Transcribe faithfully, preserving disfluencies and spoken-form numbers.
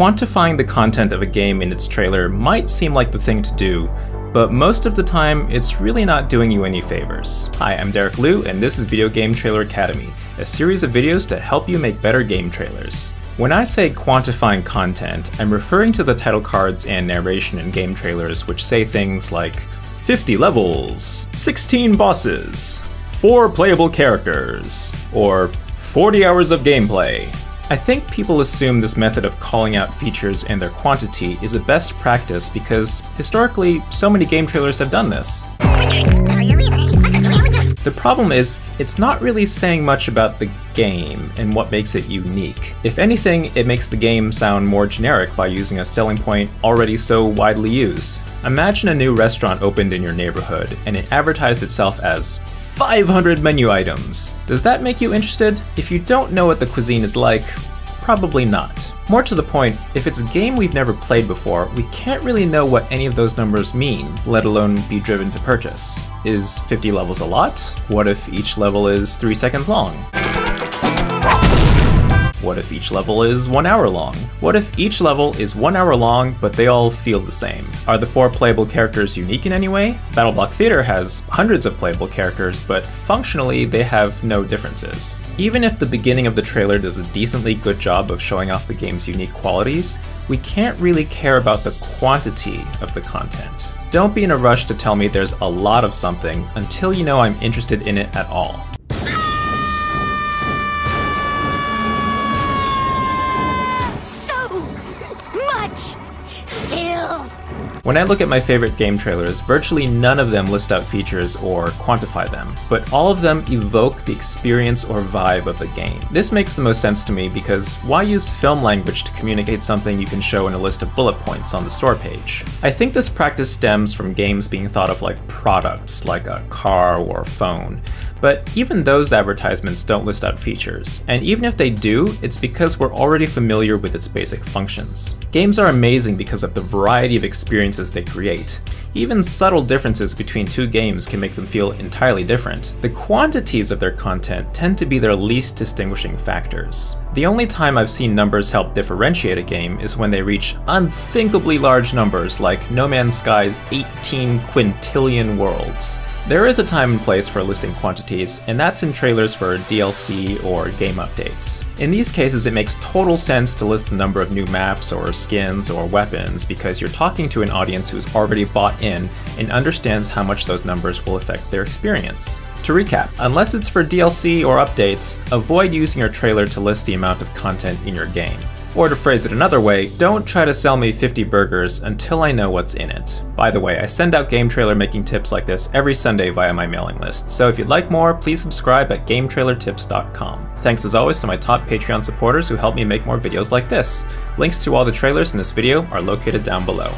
Quantifying the content of a game in its trailer might seem like the thing to do, but most of the time, it's really not doing you any favors. Hi, I'm Derek Lieu, and this is Video Game Trailer Academy, a series of videos to help you make better game trailers. When I say quantifying content, I'm referring to the title cards and narration in game trailers, which say things like fifty levels, sixteen bosses, four playable characters, or forty hours of gameplay. I think people assume this method of calling out features and their quantity is a best practice because, historically, so many game trailers have done this. The problem is, it's not really saying much about the game and what makes it unique. If anything, it makes the game sound more generic by using a selling point already so widely used. Imagine a new restaurant opened in your neighborhood, and it advertised itself as five hundred menu items. Does that make you interested? If you don't know what the cuisine is like, probably not. More to the point, if it's a game we've never played before, we can't really know what any of those numbers mean, let alone be driven to purchase. Is fifty levels a lot? What if each level is three seconds long? What if each level is one hour long? What if each level is one hour long, but they all feel the same? Are the four playable characters unique in any way? BattleBlock Theater has hundreds of playable characters, but functionally they have no differences. Even if the beginning of the trailer does a decently good job of showing off the game's unique qualities, we can't really care about the quantity of the content. Don't be in a rush to tell me there's a lot of something until you know I'm interested in it at all. When I look at my favorite game trailers, virtually none of them list out features or quantify them, but all of them evoke the experience or vibe of the game. This makes the most sense to me because why use film language to communicate something you can show in a list of bullet points on the store page? I think this practice stems from games being thought of like products, like a car or a phone. But even those advertisements don't list out features, and even if they do, it's because we're already familiar with its basic functions. Games are amazing because of the variety of experiences they create. Even subtle differences between two games can make them feel entirely different. The quantities of their content tend to be their least distinguishing factors. The only time I've seen numbers help differentiate a game is when they reach unthinkably large numbers like No Man's Sky's eighteen quintillion worlds. There is a time and place for listing quantities, and that's in trailers for D L C or game updates. In these cases, it makes total sense to list the number of new maps or skins or weapons because you're talking to an audience who's already bought in and understands how much those numbers will affect their experience. To recap, unless it's for D L C or updates, avoid using your trailer to list the amount of content in your game. Or to phrase it another way, don't try to sell me fifty burgers until I know what's in it. By the way, I send out game trailer making tips like this every Sunday via my mailing list, so if you'd like more, please subscribe at game trailer tips dot com. Thanks as always to my top Patreon supporters who help me make more videos like this. Links to all the trailers in this video are located down below.